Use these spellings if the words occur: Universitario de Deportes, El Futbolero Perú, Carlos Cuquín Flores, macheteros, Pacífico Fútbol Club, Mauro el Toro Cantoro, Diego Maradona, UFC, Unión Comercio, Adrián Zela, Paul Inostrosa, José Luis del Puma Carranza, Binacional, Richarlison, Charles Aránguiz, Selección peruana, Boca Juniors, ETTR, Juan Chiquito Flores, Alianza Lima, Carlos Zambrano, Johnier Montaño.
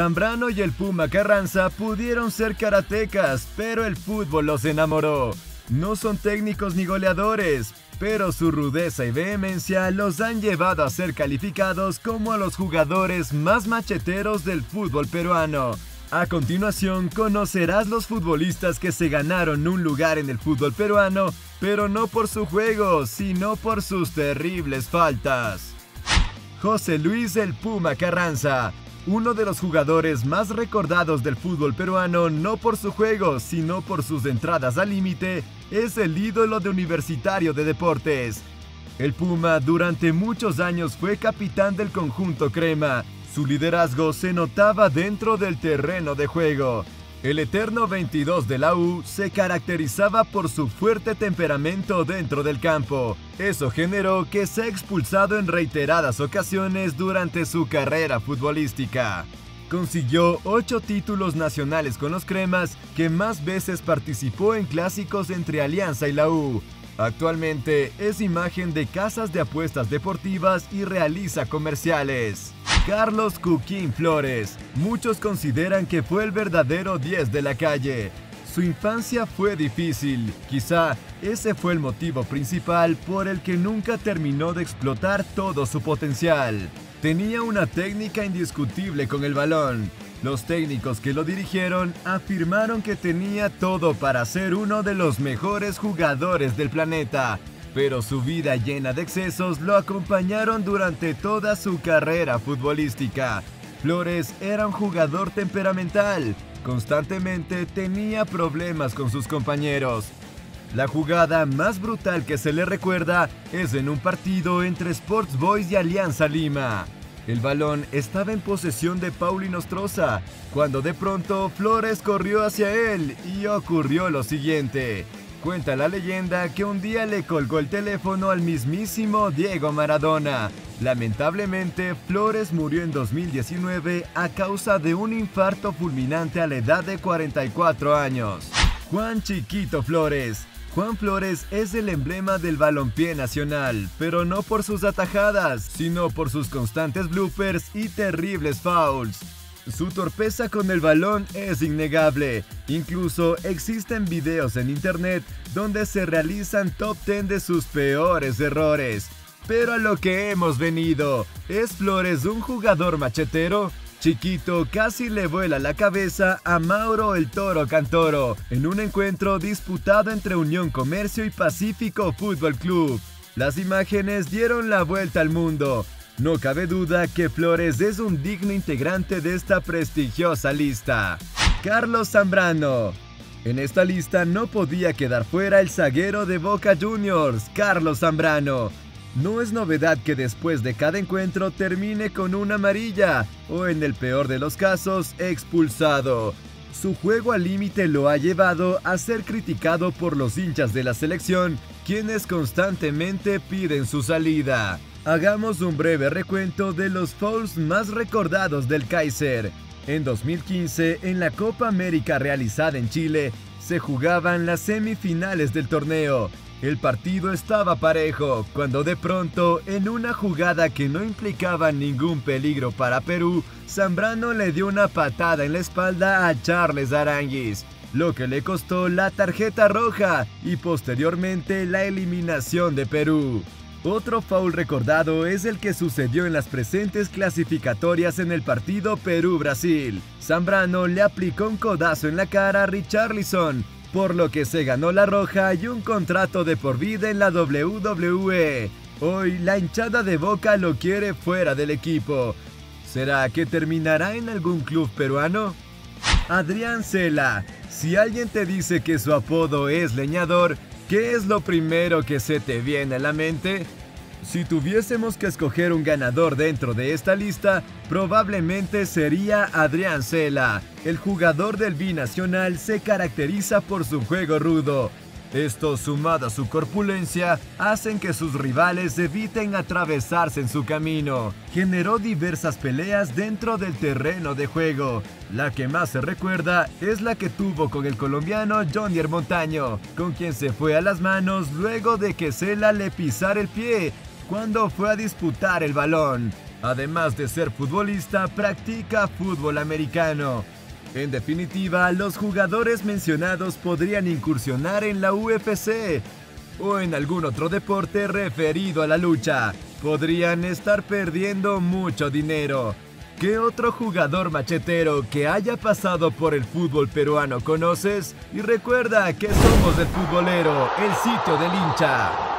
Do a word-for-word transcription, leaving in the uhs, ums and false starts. Zambrano y el Puma Carranza pudieron ser karatecas, pero el fútbol los enamoró. No son técnicos ni goleadores, pero su rudeza y vehemencia los han llevado a ser calificados como los jugadores más macheteros del fútbol peruano. A continuación conocerás los futbolistas que se ganaron un lugar en el fútbol peruano, pero no por su juego, sino por sus terribles faltas. José Luis del Puma Carranza, uno de los jugadores más recordados del fútbol peruano, no por su juego, sino por sus entradas al límite, es el ídolo de Universitario de Deportes. El Puma durante muchos años fue capitán del conjunto crema. Su liderazgo se notaba dentro del terreno de juego. El eterno veintidós de la U se caracterizaba por su fuerte temperamento dentro del campo. Eso generó que sea expulsado en reiteradas ocasiones durante su carrera futbolística. Consiguió ocho títulos nacionales con los cremas, que más veces participó en clásicos entre Alianza y la U. Actualmente es imagen de casas de apuestas deportivas y realiza comerciales. Carlos Cuquín Flores. Muchos consideran que fue el verdadero diez de la calle. Su infancia fue difícil. Quizá ese fue el motivo principal por el que nunca terminó de explotar todo su potencial. Tenía una técnica indiscutible con el balón. Los técnicos que lo dirigieron afirmaron que tenía todo para ser uno de los mejores jugadores del planeta, pero su vida llena de excesos lo acompañaron durante toda su carrera futbolística. Flores era un jugador temperamental, constantemente tenía problemas con sus compañeros. La jugada más brutal que se le recuerda es en un partido entre Sports Boys y Alianza Lima. El balón estaba en posesión de Paul Inostrosa, cuando de pronto Flores corrió hacia él y ocurrió lo siguiente. Cuenta la leyenda que un día le colgó el teléfono al mismísimo Diego Maradona. Lamentablemente, Flores murió en dos mil diecinueve a causa de un infarto fulminante a la edad de cuarenta y cuatro años. Juan Chiquito Flores. Juan Flores es el emblema del balompié nacional, pero no por sus atajadas, sino por sus constantes bloopers y terribles fouls. Su torpeza con el balón es innegable. Incluso existen videos en internet donde se realizan top diez de sus peores errores. Pero a lo que hemos venido, ¿es Flores un jugador machetero? Chiquito casi le vuela la cabeza a Mauro el Toro Cantoro en un encuentro disputado entre Unión Comercio y Pacífico Fútbol Club. Las imágenes dieron la vuelta al mundo. No cabe duda que Flores es un digno integrante de esta prestigiosa lista. Carlos Zambrano. En esta lista no podía quedar fuera el zaguero de Boca Juniors, Carlos Zambrano. No es novedad que después de cada encuentro termine con una amarilla o, en el peor de los casos, expulsado. Su juego al límite lo ha llevado a ser criticado por los hinchas de la selección, quienes constantemente piden su salida. Hagamos un breve recuento de los fouls más recordados del Kaiser. En dos mil quince, en la Copa América realizada en Chile, se jugaban las semifinales del torneo. El partido estaba parejo, cuando de pronto, en una jugada que no implicaba ningún peligro para Perú, Zambrano le dio una patada en la espalda a Charles Aránguiz, lo que le costó la tarjeta roja y posteriormente la eliminación de Perú. Otro foul recordado es el que sucedió en las presentes clasificatorias en el partido Perú-Brasil. Zambrano le aplicó un codazo en la cara a Richarlison, por lo que se ganó la roja y un contrato de por vida en la doble u doble u e. Hoy la hinchada de Boca lo quiere fuera del equipo. ¿Será que terminará en algún club peruano? Adrián Zela. Si alguien te dice que su apodo es Leñador, ¿qué es lo primero que se te viene a la mente? Si tuviésemos que escoger un ganador dentro de esta lista, probablemente sería Adrián Zela. El jugador del Binacional se caracteriza por su juego rudo. Esto, sumado a su corpulencia, hacen que sus rivales eviten atravesarse en su camino. Generó diversas peleas dentro del terreno de juego. La que más se recuerda es la que tuvo con el colombiano Johnier Montaño, con quien se fue a las manos luego de que Zela le pisara el pie, cuando fue a disputar el balón. Además de ser futbolista, practica fútbol americano. En definitiva, los jugadores mencionados podrían incursionar en la U F C o en algún otro deporte referido a la lucha. Podrían estar perdiendo mucho dinero. ¿Qué otro jugador machetero que haya pasado por el fútbol peruano conoces? Y recuerda que somos El Futbolero, el sitio del hincha.